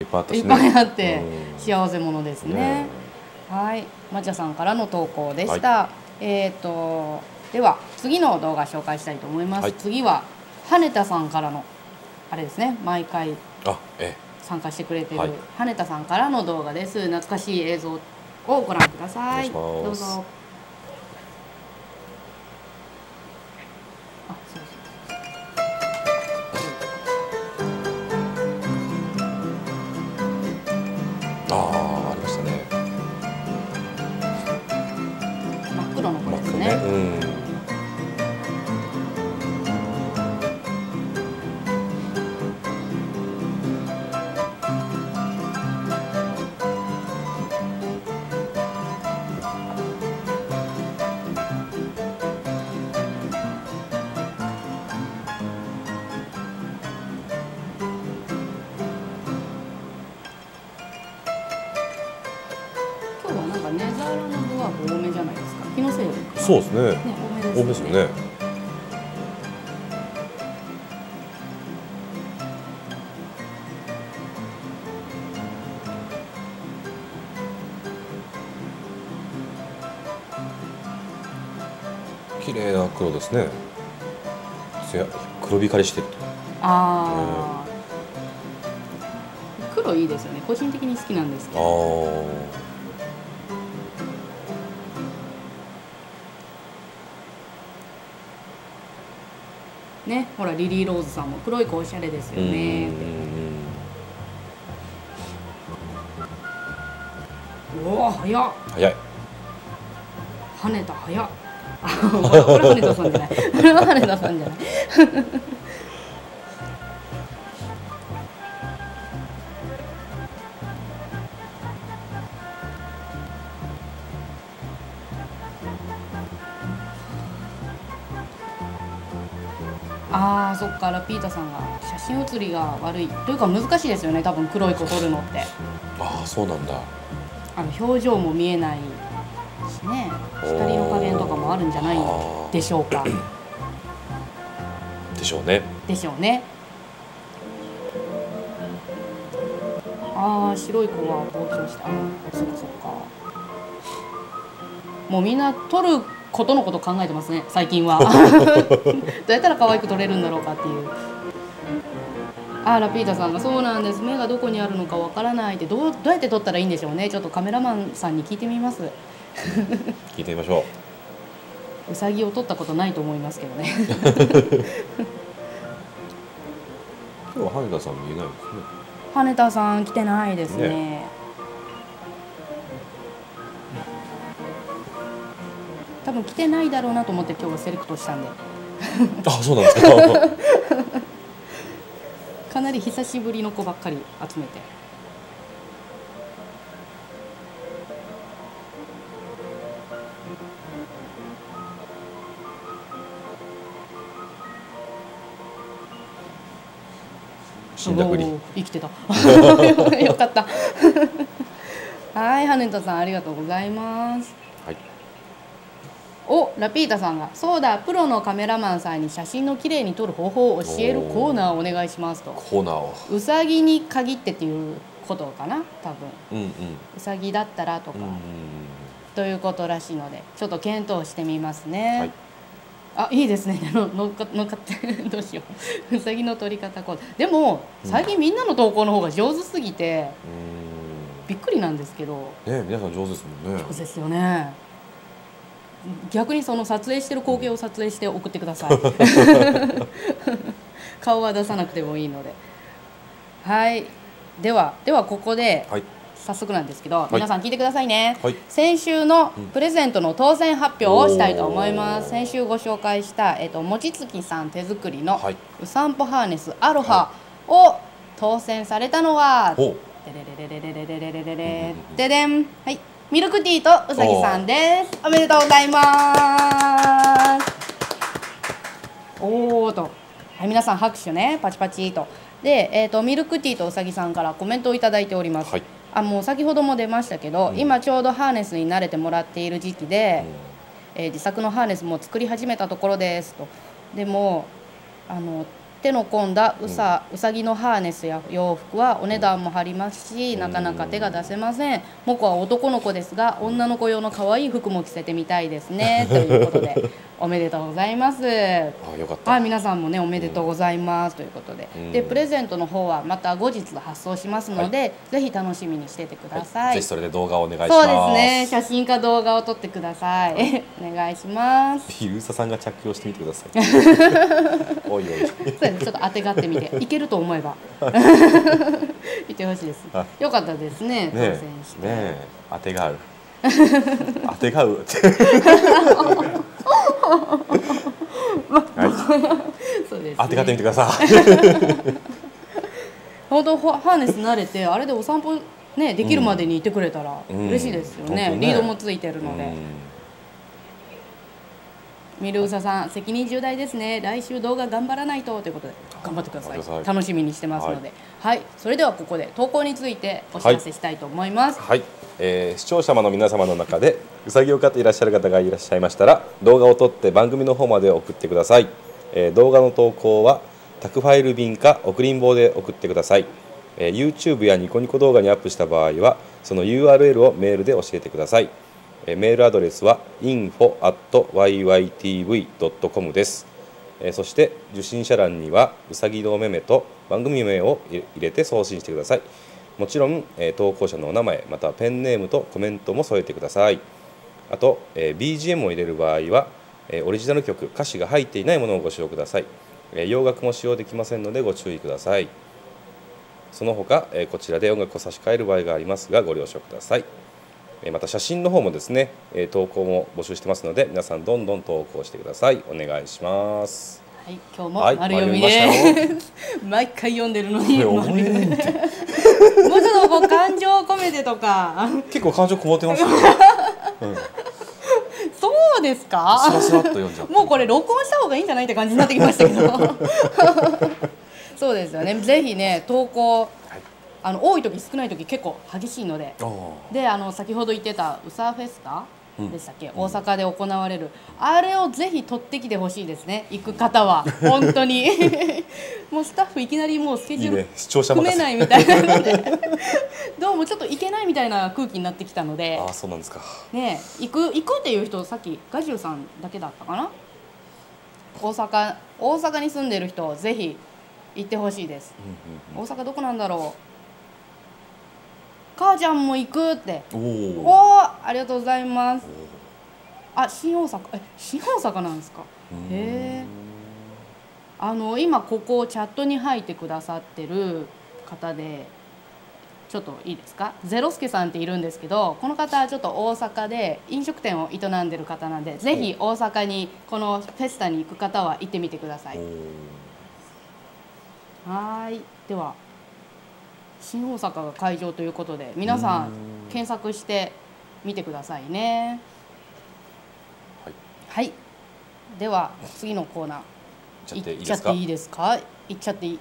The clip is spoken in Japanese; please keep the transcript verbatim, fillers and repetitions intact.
いっぱいあったしね。いっぱいあって幸せ者ですね。はい、まちゃさんからの投稿でした。はい、えっとでは次の動画紹介したいと思います。はい、次は羽田さんからのあれですね。毎回参加してくれている、はい、羽田さんからの動画です。懐かしい映像をご覧ください。どうぞ。あ、そうそう。ああ、ありましたね。真っ黒のこれですね。ね、うん、ネザールの具は多めじゃないですか。気のせいか。そうですね。ね、多めですよね。綺麗な黒ですね。黒光りしてる。ああ。黒いいですよね。個人的に好きなんですけど。ああ。ね、ほらリリー・ローズさんも黒い子おしゃれですよね。おお、早っ。早い。羽田早っ。あ、これは羽田さんじゃない。これは羽田さんじゃない。ああ、そっか、ラピータさんが写真写りが悪いというか難しいですよね、多分黒い子撮るのって。ああ、そうなんだ。あの表情も見えないしね、光の加減とかもあるんじゃないでしょうか。でしょうね。でしょうね。ああ、白い子は膨張した。そっかそっか、もうみんな撮ることのこと考えてますね、最近は。どうやったら可愛く撮れるんだろうかっていう。あー、ラピータさんがそうなんです、目がどこにあるのかわからないって。どう、どうやって撮ったらいいんでしょうね。ちょっとカメラマンさんに聞いてみます。聞いてみましょう。うさぎを撮ったことないと思いますけどね。今日は羽田さん見えないですね。羽田さん来てないですね。ね、多分来てないだろうなと思って今日はセレクトしたんで。あ、そうなんですか。かなり久しぶりの子ばっかり集めて。死んだふり。生きてた。よかった。はい、羽田さんありがとうございます。はい。お、ラピータさんがそうだ、プロのカメラマンさんに写真の綺麗に撮る方法を教えるコーナーをお願いしますと。コーナーをうさぎに限ってっていうことかな、多分。うん、うん、うさぎだったらとか、うん、うん、ということらしいので、ちょっと検討してみますね。はい、あ、いいですね。の乗っかってどうしよう。うさぎの撮り方こう。でも最近みんなの投稿の方が上手すぎて、うん、びっくりなんですけど。ね、皆さん上手ですもんね。上手ですよね。逆にその撮影してる光景を撮影して送ってください。顔は出さなくてもいいので。はい、ではではここで早速なんですけど、はい、皆さん聞いてくださいね。はい、先週のプレゼントの当選発表をしたいと思います。うん、先週ご紹介したえっともちつきさん手作りのうさんぽハーネスアロハを当選されたのは、ででん、はい、ミルクティーとうさぎさんです。おめでとうございます。おーと、はい、皆さん拍手ね、パチパチと。で、えっ、ー、とミルクティーとうさぎさんからコメントをいただいております。はい、あ、もう先ほども出ましたけど、うん、今ちょうどハーネスに慣れてもらっている時期で、うん、えー、自作のハーネスも作り始めたところですと。でもあの手の込んだうさ、うん、うさぎのハーネスや洋服はお値段も張りますし、うん、なかなか手が出せません。モコは男の子ですが女の子用の可愛い服も着せてみたいですねということでおめでとうございます。あ、よかった。はい、皆さんもねおめでとうございます、うん、ということで、うん、でプレゼントの方はまた後日発送しますので、はい、ぜひ楽しみにしててください、はい。ぜひそれで動画をお願いします。そうですね、写真か動画を撮ってください。はい、お願いします。ピルーサさんが着用してみてください。おいおい。そうです、ちょっと当てがってみて、いけると思えば。見てほしいです。よかったですね。当選して。ねえ、当てがある。当てがう。当てがってみてください。本当ハーネス慣れてあれでお散歩ねできるまでにいてくれたら嬉しいですよね。リードもついてるので。ミルウサさん責任重大ですね。来週動画頑張らないとということで頑張ってください。楽しみにしてますので。はい。それではここで投稿についてお知らせしたいと思います。はい。えー、視聴者の皆様の中でうさぎを飼っていらっしゃる方がいらっしゃいましたら動画を撮って番組の方まで送ってください、えー、動画の投稿は宅ファイル便か送りんぼうで送ってください、えー、YouTube やニコニコ動画にアップした場合はその ユーアールエル をメールで教えてください、えー、メールアドレスは インフォ アット ワイワイティーブイ ドット コム です、えー、そして受信者欄にはうさぎのめめと番組名を入れて送信してください。もちろん、えー、投稿者のお名前またはペンネームとコメントも添えてください。あと、えー、ビージーエム を入れる場合は、えー、オリジナル曲歌詞が入っていないものをご使用ください、えー、洋楽も使用できませんのでご注意ください。その他、えー、こちらで音楽を差し替える場合がありますがご了承ください、えー、また写真の方もですね、えー、投稿も募集してますので皆さんどんどん投稿してください。お願いします。はい、今日も丸読みです。毎回読んでるのに。もうちょっとこう感情を込めてとか。結構感情こもってますよ。そうですか。スラスラっと読んじゃう。もうこれ録音した方がいいんじゃないって感じになってきましたけど。そうですよね。ぜひね投稿。あの多い時少ない時結構激しいので。で、あの先ほど言ってたうさフェスタ。でしたっけ、うん、大阪で行われるあれをぜひ取ってきてほしいですね。行く方は本当にもうスタッフいきなりもうスケジュール組めないみたいなのでいい、ね、どうもちょっと行けないみたいな空気になってきたので。あ、そうなんですか。ね、行く行くっていう人さっきガジュウさんだけだったかな。大阪大阪に住んでる人ぜひ行ってほしいです。大阪どこなんだろう。母ちゃんも行くって。おお、ありがとうございます。あ、新大阪、え、新大阪なんですか。へえ。あの、今ここをチャットに入ってくださってる方で。ちょっといいですか。ゼロスケさんっているんですけど、この方はちょっと大阪で飲食店を営んでる方なんで、ぜひ大阪にこのフェスタに行く方は行ってみてください。はい、では。新大阪が会場ということで皆さん検索してみてくださいね。はい、はい、では次のコーナー行っちゃっていいですか。行っちゃっていい